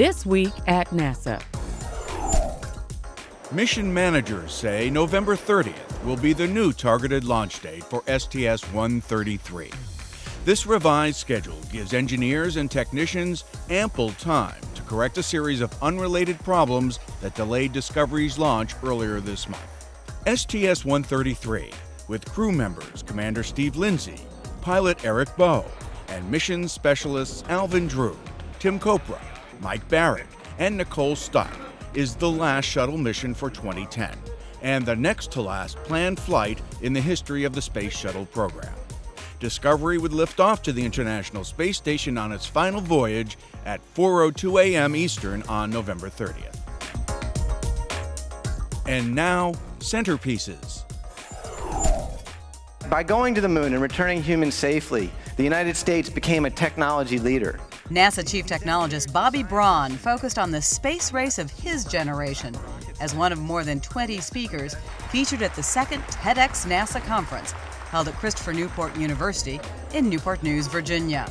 This Week at NASA. Mission managers say November 30th will be the new targeted launch date for STS-133. This revised schedule gives engineers and technicians ample time to correct a series of unrelated problems that delayed Discovery's launch earlier this month. STS-133, with crew members Commander Steve Lindsey, pilot Eric Boe, and mission specialists Alvin Drew, Tim Kopra, Mike Barrett, and Nicole Stott, is the last shuttle mission for 2010 and the next to last planned flight in the history of the Space Shuttle program. Discovery would lift off to the International Space Station on its final voyage at 4:02 a.m. Eastern on November 30th. And now, centerpieces. By going to the moon and returning humans safely, the United States became a technology leader. NASA Chief Technologist Bobby Braun focused on the space race of his generation as one of more than 20 speakers featured at the second TEDx NASA conference held at Christopher Newport University in Newport News, Virginia.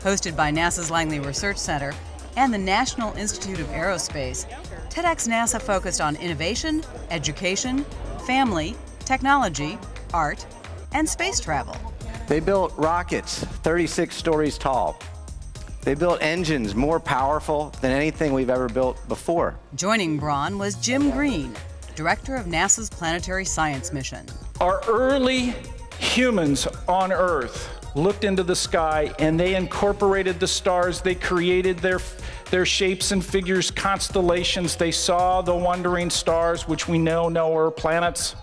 Hosted by NASA's Langley Research Center and the National Institute of Aerospace, TEDx NASA focused on innovation, education, family, technology, art, and space travel. They built rockets 36 stories tall. They built engines more powerful than anything we've ever built before. Joining Braun was Jim Green, director of NASA's Planetary Science Mission. Our early humans on Earth looked into the sky and they incorporated the stars. They created their shapes and figures, constellations. They saw the wandering stars, which we now know are planets,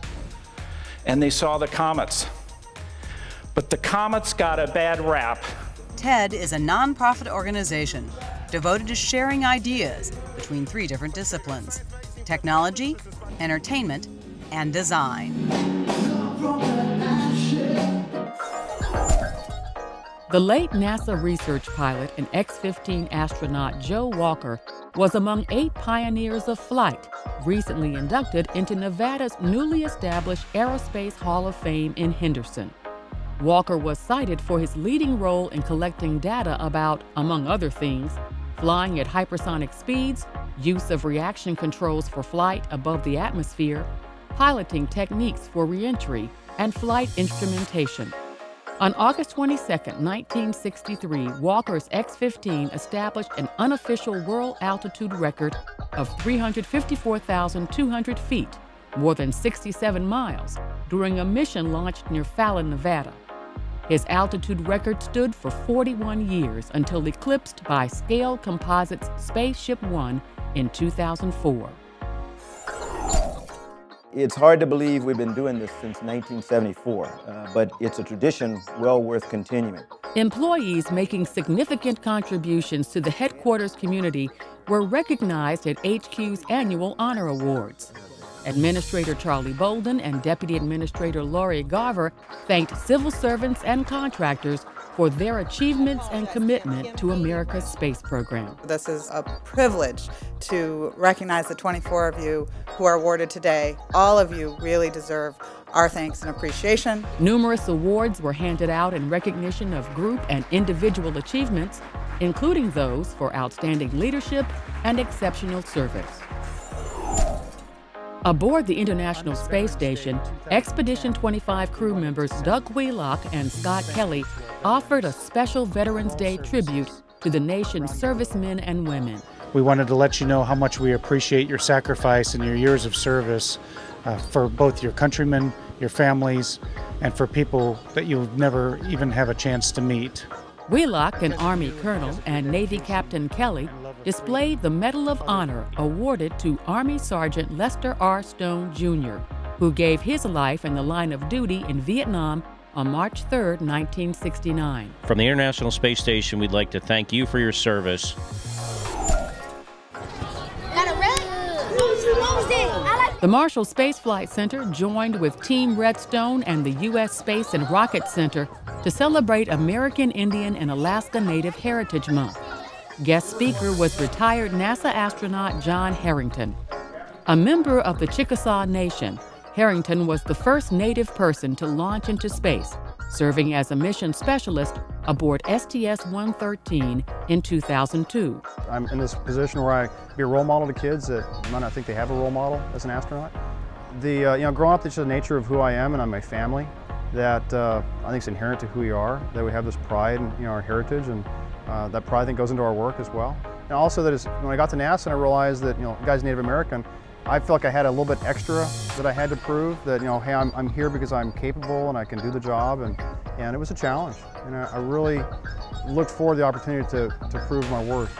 and they saw the comets. But the comets got a bad rap. TED is a nonprofit organization devoted to sharing ideas between three different disciplines: technology, entertainment, and design. The late NASA research pilot and X-15 astronaut Joe Walker was among 8 pioneers of flight, recently inducted into Nevada's newly established Aerospace Hall of Fame in Henderson. Walker was cited for his leading role in collecting data about, among other things, flying at hypersonic speeds, use of reaction controls for flight above the atmosphere, piloting techniques for reentry, and flight instrumentation. On August 22, 1963, Walker's X-15 established an unofficial world altitude record of 354,200 feet, more than 67 miles, during a mission launched near Fallon, Nevada. His altitude record stood for 41 years until eclipsed by Scaled Composites' SpaceShipOne in 2004. It's hard to believe we've been doing this since 1974, but it's a tradition well worth continuing. Employees making significant contributions to the headquarters community were recognized at HQ's annual honor awards. Administrator Charlie Bolden and Deputy Administrator Lori Garver thanked civil servants and contractors for their achievements and commitment to America's space program. This is a privilege to recognize the 24 of you who are awarded today. All of you really deserve our thanks and appreciation. Numerous awards were handed out in recognition of group and individual achievements, including those for outstanding leadership and exceptional service. Aboard the International Space Station, Expedition 25 crew members Doug Wheelock and Scott Kelly offered a special Veterans Day tribute to the nation's servicemen and women. We wanted to let you know how much we appreciate your sacrifice and your years of service for both your countrymen, your families, and for people that you'll never even have a chance to meet. Wheelock, an Army colonel, and Navy Captain Kelly displayed the Medal of Honor awarded to Army Sergeant Lester R. Stone, Jr., who gave his life in the line of duty in Vietnam on March 3, 1969. From the International Space Station, we'd like to thank you for your service. The Marshall Space Flight Center joined with Team Redstone and the U.S. Space and Rocket Center to celebrate American Indian and Alaska Native Heritage Month. Guest speaker was retired NASA astronaut John Harrington. A member of the Chickasaw Nation, Harrington was the first Native person to launch into space, serving as a mission specialist aboard STS-113 in 2002. I'm in this position where I can be a role model to kids that might not think they have a role model as an astronaut. Growing up, it's just the nature of who I am and I'm my family that I think is inherent to who we are, that we have this pride in our heritage, and that pride I think goes into our work as well. And also that is, when I got to NASA and I realized that, the guy's Native American, I feel like I had a little bit extra that I had to prove that, hey, I'm here because I'm capable and I can do the job, and it was a challenge. And I really looked forward to the opportunity to prove my worth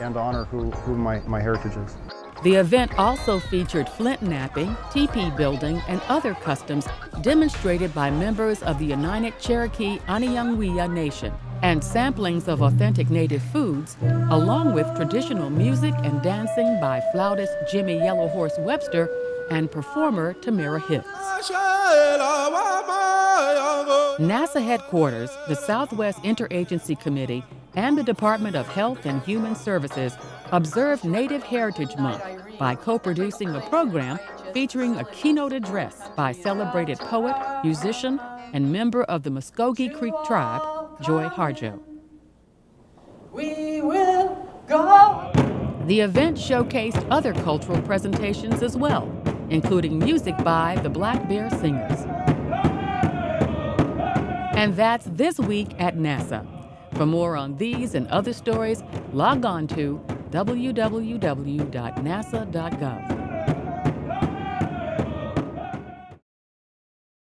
and to honor who my heritage is. The event also featured flint knapping, teepee building, and other customs demonstrated by members of the United Cherokee Aniyangweya Nation, and samplings of authentic native foods, along with traditional music and dancing by flautist Jimmy Yellow Horse Webster and performer Tamara Hicks. NASA headquarters, the Southwest Interagency Committee, and the Department of Health and Human Services observed Native Heritage Month by co-producing a program featuring a keynote address by celebrated poet, musician, and member of the Muscogee Creek Tribe, Joy Harjo. We will go. The event showcased other cultural presentations as well, including music by the Black Bear Singers. And that's This Week at NASA. For more on these and other stories, log on to www.nasa.gov.